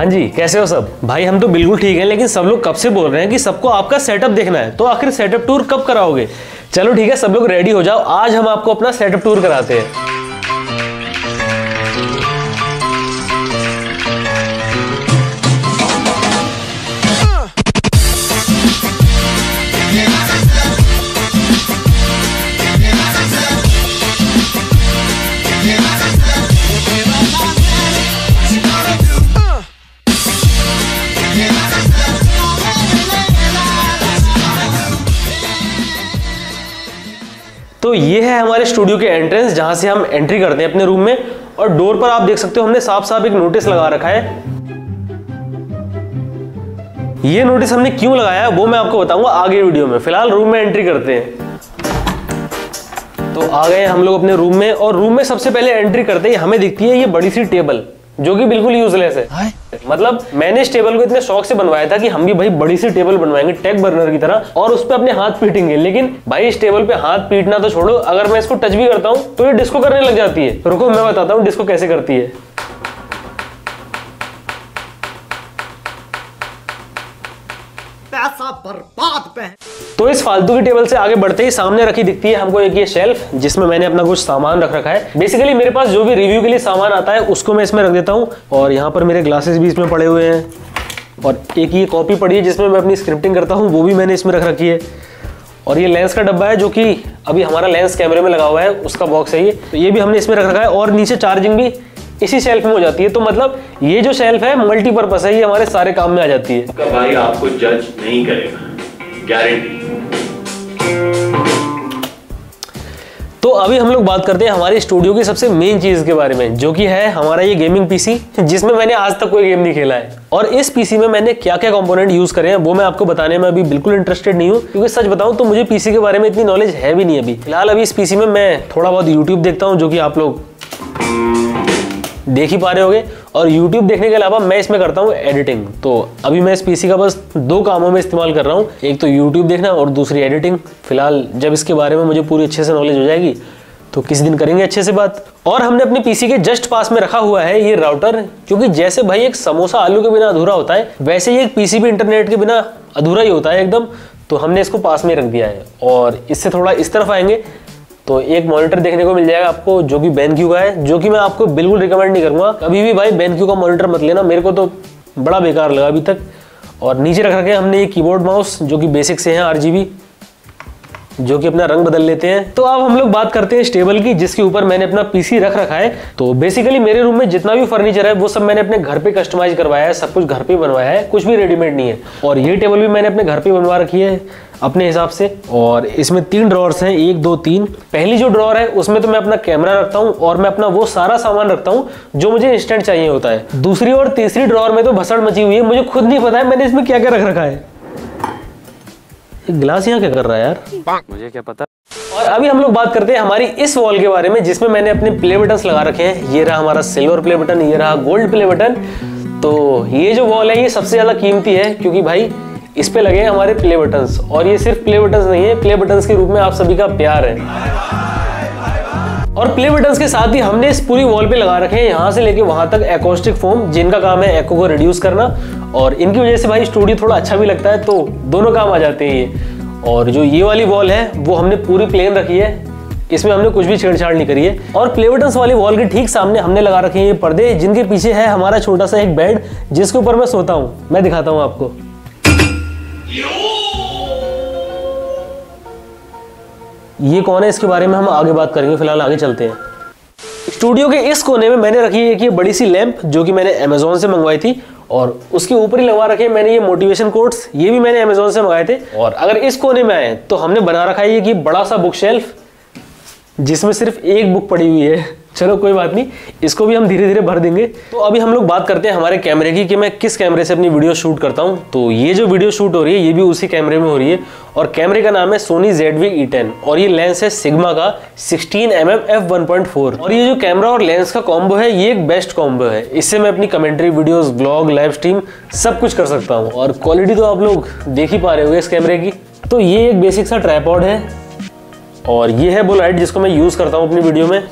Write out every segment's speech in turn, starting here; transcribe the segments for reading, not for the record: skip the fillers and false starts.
हाँ जी, कैसे हो सब? भाई हम तो बिल्कुल ठीक हैं, लेकिन सब लोग कब से बोल रहे हैं कि सबको आपका सेटअप देखना है, तो आखिर सेटअप टूर कब कराओगे? चलो ठीक है, सब लोग रेडी हो जाओ, आज हम आपको अपना सेटअप टूर कराते हैं। तो ये है हमारे स्टूडियो के एंट्रेंस, जहां से हम एंट्री करते हैं अपने रूम में, और डोर पर आप देख सकते हो हमने साफ साफ एक नोटिस लगा रखा है। ये नोटिस हमने क्यों लगाया है वो मैं आपको बताऊंगा आगे वीडियो में, फिलहाल रूम में एंट्री करते हैं। तो आ गए हम लोग अपने रूम में, और रूम में सबसे पहले एंट्री करते ही हमें दिखती है ये बड़ी सी टेबल, जो कि बिल्कुल यूजलेस है। मतलब मैंने इस टेबल को इतने शौक से बनवाया था कि हम भी भाई बड़ी सी टेबल बनवाएंगे टेक बर्नर की तरह, और उस पे अपने हाथ पीटेंगे। लेकिन भाई इस टेबल पे हाथ पीटना तो छोड़ो, अगर मैं इसको टच भी करता हूँ तो ये डिस्को करने लग जाती है। रुको मैं बताता हूँ डिस्को कैसे करती है। पैसा बर्बाद पे। तो इस फालतू की टेबल से आगे बढ़ते ही सामने रखी दिखती है हमको एक ये शेल्फ, जिसमें मैंने अपना कुछ सामान रख रखा है। बेसिकली मेरे पास जो भी रिव्यू के लिए सामान आता है उसको मैं इसमें रख देता हूँ, और यहाँ पर मेरे ग्लासेस भी इसमें पड़े हुए हैं, और एक ये कॉपी पड़ी है जिसमें मैं अपनी स्क्रिप्टिंग करता हूँ, वो भी मैंने इसमें रख रखी है। और ये लेंस का डब्बा है, जो कि अभी हमारा लेंस कैमरे में लगा हुआ है उसका बॉक्स है ये, तो ये भी हमने इसमें रख रखा है। और नीचे चार्जिंग भी इसी शेल्फ में हो जाती है। तो मतलब ये जो शेल्फ है मल्टीपर्पस है, ये हमारे सारे काम में आ जाती है। भाई आपको जज नहीं करेगा, गारंटी। तो अभी हम लोग बात करते हैं हमारे स्टूडियो की सबसे मेन चीज के बारे में, जो कि है हमारा ये गेमिंग पीसी, जिसमें मैंने आज तक कोई गेम नहीं खेला है। और इस पीसी में मैंने क्या क्या कंपोनेंट यूज करे हैं वो मैं आपको बताने में अभी बिल्कुल इंटरेस्टेड नहीं हूँ, क्योंकि सच बताऊं तो मुझे पीसी के बारे में इतनी नॉलेज है भी नहीं अभी। फिलहाल अभी इस पीसी में मैं थोड़ा बहुत यूट्यूब देखता हूँ, जो कि आप लोग देख ही पा रहे होगे, और YouTube देखने के अलावा मैं इसमें करता हूँ एडिटिंग। तो अभी मैं इस PC का बस दो कामों में इस्तेमाल कर रहा हूँ, एक तो YouTube देखना और दूसरी एडिटिंग। फिलहाल जब इसके बारे में मुझे पूरी अच्छे से नॉलेज हो जाएगी तो किसी दिन करेंगे अच्छे से बात। और हमने अपने पीसी के जस्ट पास में रखा हुआ है ये राउटर, क्योंकि जैसे भाई एक समोसा आलू के बिना अधूरा होता है, वैसे ही एक पीसी भी इंटरनेट के बिना अधूरा ही होता है एकदम। तो हमने इसको पास में रख दिया है, और इससे थोड़ा इस तरफ आएंगे तो एक मॉनिटर देखने को मिल जाएगा आपको, जो कि BenQ का है, जो कि मैं आपको बिल्कुल रिकमेंड नहीं करूंगा कभी भी। भाई BenQ का मॉनिटर मत लेना, मेरे को तो बड़ा बेकार लगा अभी तक। और नीचे रख रखे हमने ये कीबोर्ड माउस, जो कि बेसिक से हैं RGB, जो कि अपना रंग बदल लेते हैं। तो अब हम लोग बात करते हैं इस टेबल की, जिसके ऊपर मैंने अपना पीसी रख रखा है। तो बेसिकली मेरे रूम में जितना भी फर्नीचर है वो सब मैंने अपने घर पे कस्टमाइज करवाया है, सब कुछ घर पे बनवाया है, कुछ भी रेडीमेड नहीं है। और ये टेबल भी मैंने अपने घर पे बनवा रखी है अपने हिसाब से। और इसमें 3 ड्रॉर्स हैं, 1 2 3। पहली जो ड्रॉर है उसमें तो मैं अपना कैमरा रखता हूँ, और मैं अपना वो सारा सामान रखता हूँ जो मुझे इंस्टेंट चाहिए होता है। दूसरी और तीसरी ड्रॉर में तो भसड़ मची हुई है, मुझे खुद नहीं पता है मैंने इसमें क्या क्या रख रखा है। ग्लास यहाँ क्या कर रहा है यार, मुझे क्या पता। और अभी हम लोग बात करते हैं हमारी इस वॉल के बारे में, जिसमें मैंने अपने प्ले बटन्स लगा रखे हैं। ये रहा हमारा सिल्वर प्ले बटन, ये रहा गोल्ड प्ले बटन। तो ये जो वॉल है ये सबसे ज्यादा कीमती है, क्योंकि भाई इस पे लगे हैं हमारे प्ले बटन्स। और ये सिर्फ प्ले बटन्स नहीं है, प्ले बटन्स के रूप में आप सभी का प्यार है। और प्ले बटन्स के साथ ही हमने इस पूरी वॉल पे लगा रखे हैं यहाँ से लेके वहाँ तक एकॉस्टिक फोम, जिनका काम है एको को रिड्यूस करना, और इनकी वजह से भाई स्टूडियो थोड़ा अच्छा भी लगता है, तो दोनों काम आ जाते हैं ये। और जो ये वाली वॉल है वो हमने पूरी प्लेन रखी है, इसमें हमने कुछ भी छेड़छाड़ नहीं करी है। और प्ले बटन्स वाली वॉल के ठीक सामने हमने लगा रखे हैं ये पर्दे, जिनके पीछे है हमारा छोटा सा एक बेड, जिसके ऊपर मैं सोता हूँ। मैं दिखाता हूँ आपको, ये कौन है इसके बारे में हम आगे बात करेंगे, फिलहाल आगे चलते हैं। स्टूडियो के इस कोने में मैंने रखी है कि ये बड़ी सी लैंप, जो कि मैंने अमेजोन से मंगवाई थी, और उसके ऊपर ही लगवा रखे हैं मैंने ये मोटिवेशन कोट्स, ये भी मैंने अमेजोन से मंगाए थे। और अगर इस कोने में आए तो हमने बना रखा है ये कि बड़ा सा बुक शेल्फ, जिसमें सिर्फ एक बुक पड़ी हुई है। चलो कोई बात नहीं, इसको भी हम धीरे धीरे भर देंगे। तो अभी हम लोग बात करते हैं हमारे कैमरे की कि मैं किस कैमरे से अपनी वीडियो शूट करता हूँ। तो ये जो वीडियो शूट हो रही है ये भी उसी कैमरे में हो रही है, और कैमरे का नाम है Sony ZV-E10, और ये लेंस है Sigma का 16mm f/1.4। और ये जो कैमरा और लेंस का कॉम्बो है ये एक बेस्ट कॉम्बो है, इससे मैं अपनी commentary videos, blog, live stream सब कुछ कर सकता हूँ। और क्वालिटी तो आप लोग देख ही पा रहे होंगे इस कैमरे की। तो ये एक बेसिक सा ट्राइपॉड है, और ये है वो लाइट जिसको मैं यूज करता हूँ अपनी वीडियो में।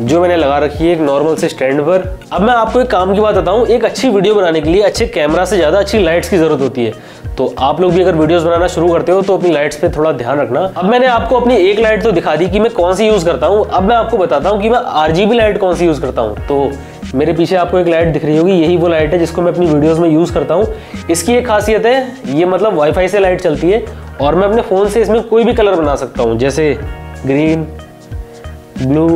जो मैंने लगा रखी है एक नॉर्मल से स्टैंड पर। अब मैं आपको एक काम की बात बताऊं, एक अच्छी वीडियो बनाने के लिए अच्छे कैमरा से ज़्यादा अच्छी लाइट्स की ज़रूरत होती है। तो आप लोग भी अगर वीडियोस बनाना शुरू करते हो तो अपनी लाइट्स पे थोड़ा ध्यान रखना। अब मैंने आपको अपनी एक लाइट तो दिखा दी कि मैं कौन सी यूज़ करता हूँ। अब मैं आपको बताता हूँ कि मैं आरजीबी लाइट कौन सी यूज़ करता हूँ। तो मेरे पीछे आपको एक लाइट दिख रही होगी, यही वो लाइट है जिसको मैं अपनी वीडियोस में यूज़ करता हूँ। इसकी एक खासियत है, ये मतलब वाईफाई से लाइट चलती है और मैं अपने फ़ोन से इसमें कोई भी कलर बना सकता हूँ, जैसे ग्रीन, ब्लू,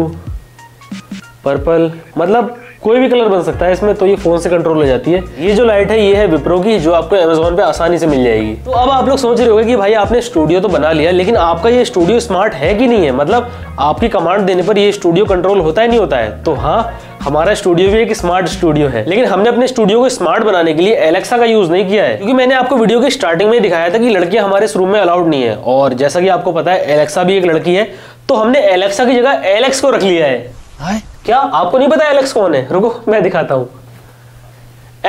पर्पल, मतलब कोई भी कलर बन सकता है इसमें। तो ये फ़ोन से कंट्रोल हो जाती है। ये जो लाइट है ये है विप्रो की, जो आपको अमेज़ॉन पे आसानी से मिल जाएगी। तो अब आप लोग सोच रहे होंगे कि भाई आपने स्टूडियो तो बना लिया, लेकिन आपका ये स्टूडियो स्मार्ट है कि नहीं है, मतलब आपकी कमांड देने पर ये स्टूडियो कंट्रोल होता है नहीं होता है। तो हाँ, हमारा स्टूडियो भी एक स्मार्ट स्टूडियो है, लेकिन हमने अपने स्टूडियो को स्मार्ट बनाने के लिए एलेक्सा का यूज़ नहीं किया है, क्योंकि मैंने आपको वीडियो के स्टार्टिंग में दिखाया था कि लड़कियाँ हमारे इस रूम में अलाउड नहीं है, और जैसा कि आपको पता है एलेक्सा भी एक लड़की है, तो हमने एलेक्सा की जगह एलेक्स को रख लिया है। क्या आपको नहीं पता एलेक्स कौन है? रुको मैं दिखाता हूं।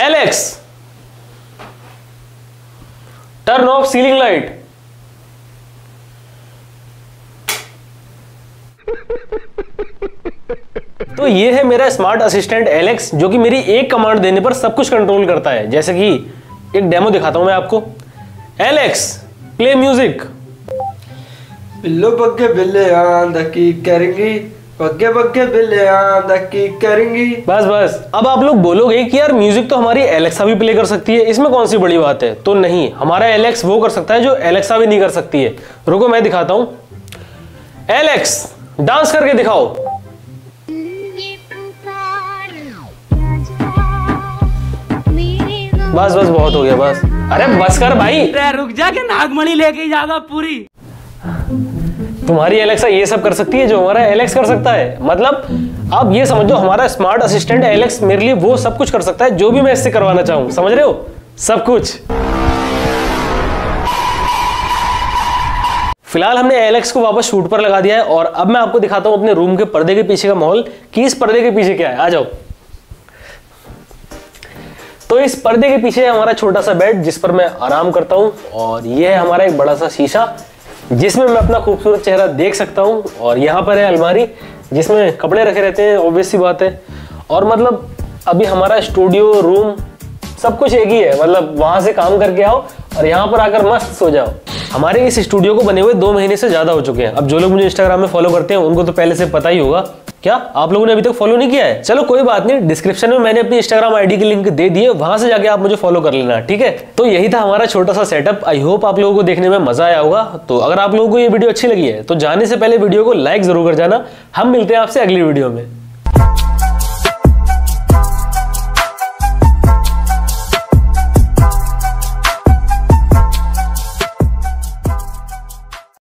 Alex, turn off ceiling light. तो ये है मेरा स्मार्ट असिस्टेंट एलेक्स, जो कि मेरी एक कमांड देने पर सब कुछ कंट्रोल करता है। जैसे कि एक डेमो दिखाता हूं मैं आपको। Alexa play music. Billo Bagge बिल्ले आंदा की करेंगी, बग्गे बग्गे बिल्ले आंदा की करेंगी। बस बस, अब आप लोग बोलोगे कि यार म्यूजिक तो हमारी एलेक्सा भी प्ले कर सकती है, इसमें कौन सी बड़ी बात है। तो नहीं, हमारा एलेक्स वो कर सकता है जो एलेक्सा भी नहीं कर सकती है। रुको मैं दिखाता हूं। एलेक्स डांस करके दिखाओ। बस बस, बहुत हो गया बस। अरे बस कर भाई, रुक जा के नागमणि लेके जागा पूरी। तुम्हारी एलेक्सा ये सब कर सकती है जो हमारा एलेक्स कर सकता है। मतलब आप ये समझो हमारा स्मार्ट असिस्टेंट एलेक्स मेरे लिए वो सब कुछ कर सकता है जो भी मैं इससे करवाना चाहूँ। समझ रहे हो, सब कुछ। फिलहाल हमने एलेक्स को वापस शूट पर लगा दिया है और अब मैं आपको दिखाता हूँ अपने रूम के पर्दे के पीछे का माहौल, कि इस पर्दे के पीछे क्या है। आ जाओ। तो इस पर्दे के पीछे है हमारा छोटा सा बेड जिस पर मैं आराम करता हूँ, और यह है हमारा एक बड़ा सा शीशा जिसमें मैं अपना खूबसूरत चेहरा देख सकता हूँ, और यहाँ पर है अलमारी जिसमें कपड़े रखे रहते हैं, ऑब्वियस सी बात है। और मतलब अभी हमारा स्टूडियो, रूम सब कुछ एक ही है। मतलब वहाँ से काम करके आओ और यहाँ पर आकर मस्त सो जाओ। हमारे इस स्टूडियो को बने हुए 2 महीने से ज़्यादा हो चुके हैं। अब जो लोग मुझे इंस्टाग्राम में फॉलो करते हैं उनको तो पहले से पता ही होगा। क्या आप लोगों ने अभी तक फॉलो नहीं किया है? चलो कोई बात नहीं, डिस्क्रिप्शन में मैंने अपनी इंस्टाग्राम आईडी की लिंक दे दी है, वहां से जाके आप मुझे फॉलो कर लेना, ठीक है। तो यही था हमारा छोटा सा सेटअप। आई होप आप लोगों को देखने में मजा आया होगा। तो अगर आप लोगों को ये वीडियो अच्छी लगी है तो जाने से पहले वीडियो को लाइक जरूर कर जाना। हम मिलते हैं आपसे अगली वीडियो में।